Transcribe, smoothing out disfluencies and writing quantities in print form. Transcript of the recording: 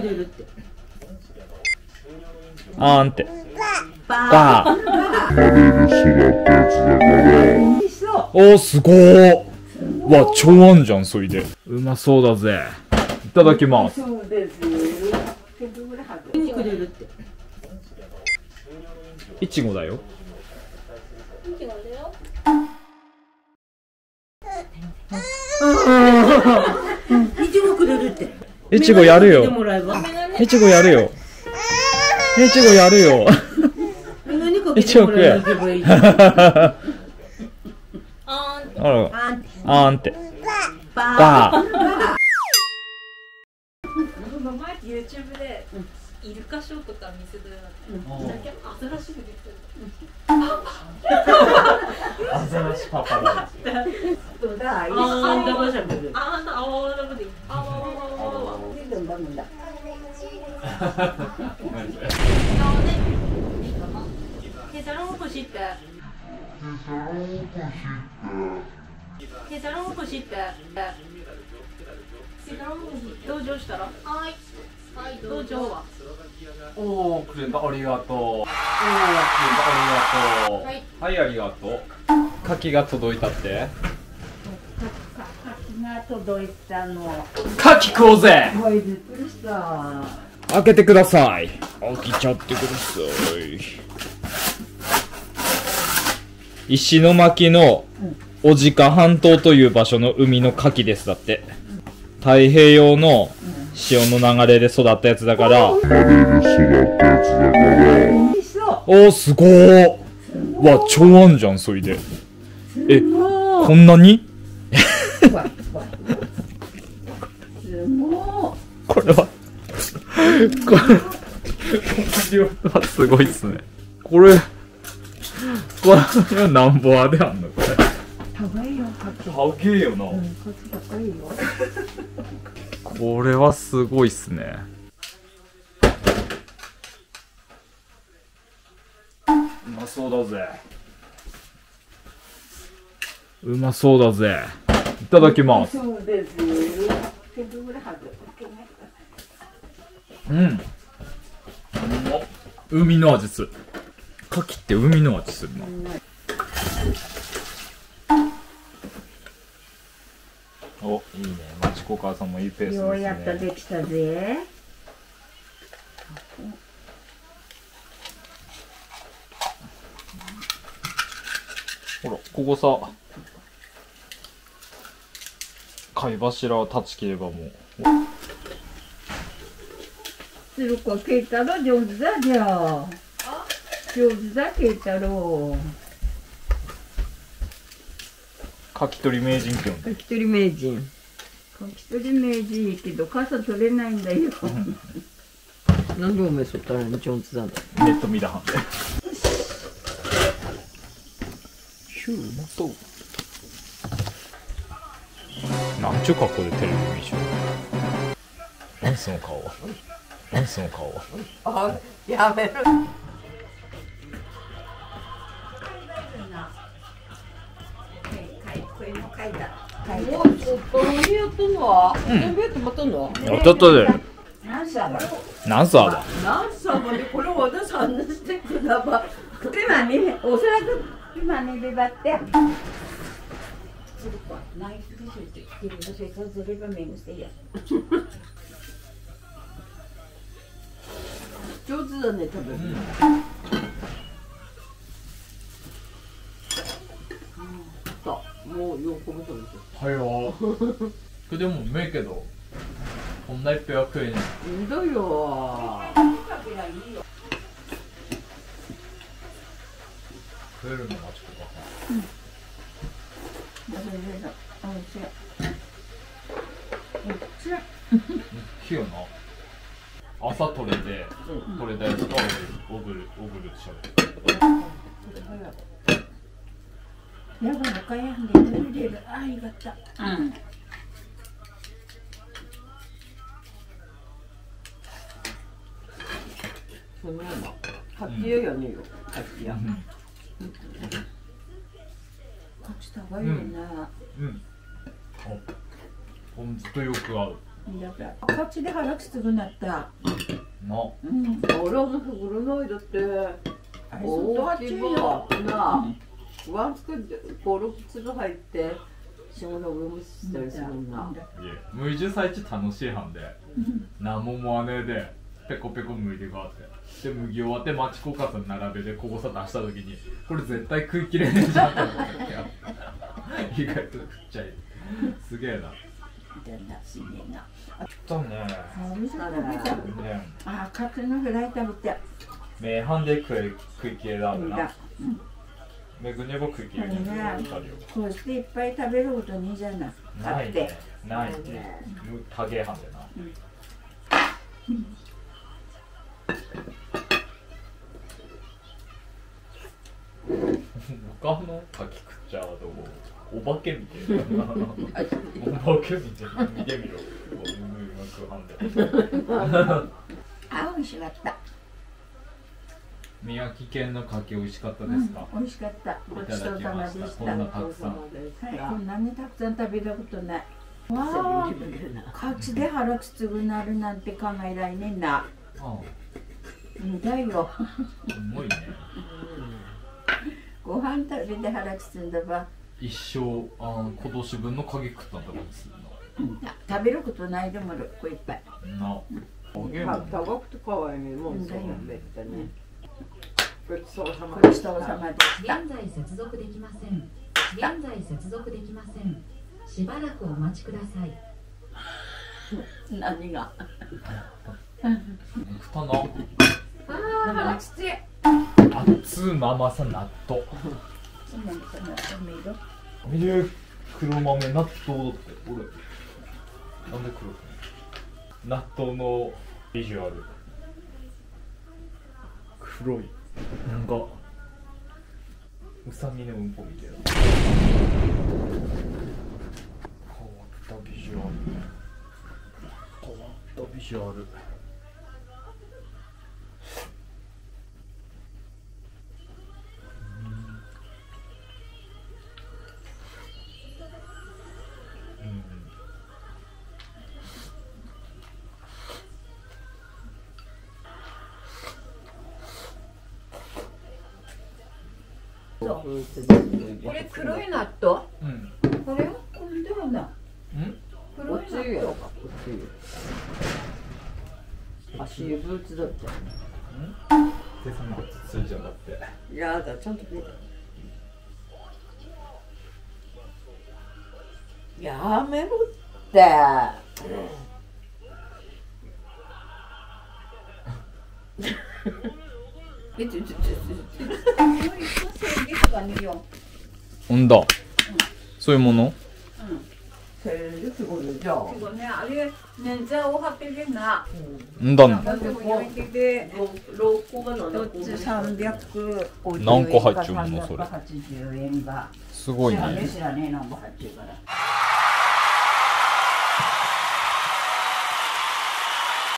くれるって。あーんって。バー。おー、すごー。わ、超あんじゃん、それで。うまそうだぜ。いただきます。いちごだよ。いちごくれるって。いちごやるよ。いちごやるよ。いちごやるよ。いちご食え。あんって。ばー。YouTube でイルカショーとか見せてるので、アザラシが出てる。アザラシパパだ。同情したら。はい。同情は。おお、くれんだ、ありがとう。おお、くれんだ、ありがとう。はい、ありがとう。牡蠣が届いたって。牡蠣が届いたの。牡蠣食おうぜ。はい、びっくりした。開けてください。開けちゃってください。石巻の小値賀半島という場所の海の牡蠣ですだって。太平洋の潮の流れで育ったやつだから。おお、すごー。わ、超あんじゃん、それで。え、こんなに。これは。これはすごいっすね。これ何本あであんの、これ。高いよな。これはすごいっすね。うまそうだぜ。うまそうだぜ。いただきます。うん。海の味する。牡蠣って海の味するな。お、いいね。まちこかあさんもいいペースですね。ようやっとできたぜ。ほら、ここさ、貝柱を断ち切ればもう。つるこ、けいたろ、上手だじゃん。上手だ、けいたろ。かき取り名人って呼んで。かき取り名人。かき取り名人いいけど傘取れないんだよ。なんでお前そったら上手なんだ。ネット見だはんで。ヒューマト。なんちゅう格好でテレビ見しよう。ランスの顔。ランスの顔。あ、やめる。上手だね、多分。もうよく食べたでしょ。はいよ。でもうめえけど、こんな一杯は食えねえ。んだよ。食えるのマチコか。うん。おいしいよな。朝取れて、取れたやつがおぐるしゃべる。やばい、おかやんで濡れる。あ、よかった。うん。そのような。カッティやねえよ。カッティや。こっち高いよな。うん。あ、ほんとよく合う。だから価値で腹くすぐなったの。うん。俺もくぐらないだって。大きいよ。な。ワンスク5、6粒入って仕事を無視したりするな。むいじゅさいち楽しいはんで。何も思わねえでペコペコむいてがあって。で麦終わって町工場さん並べてここさ出した時にこれ絶対食いきれねえじゃんって思った時あって意外と食っちゃいすげえな。すげえな。食ったね。あ、カツのフライ食べて。名飯で食いきれだもんな。めぐねば食いきれねえ。そうしていっぱい食べることにじゃない。ないね。ないね。たげ飯でな。他のカキ食っちゃうとお化けみたいなお化けみたいな見てみろあ、美味しかった。宮城県のカキ美味しかったですか？美味しかった。ごちそうさまでした。こんなたくさん、こんなにたくさん食べたことないわ。カキで腹くすぐなるなんて考えられねえな。だよ。重いね。ご飯食べて腹くすんだば。一生、今年分のカキ食ったんだからです。食べることないでもる、これいっぱい。な。たごくとかはね、もうそうなんだったね。ごちそうさまでした。現在接続できません。現在接続できません。しばらくお待ちください。何が。くたな。ああ、腹くすい。熱ママさ納豆。みれ黒豆納豆だって俺。なんで黒くない？納豆のビジュアル。黒い。なんかうさみのうんこみたいな。変わったビジュアル。変わったビジュアル。これ黒い納豆。これはこれでもな。黒い納豆か。あ、私物だったよね。で、そんなことするじゃなくて。やだ、ちゃんと。やめろって。うんだ。そういうもの。うんだ。何個入っちゃうのそれ。すごいね。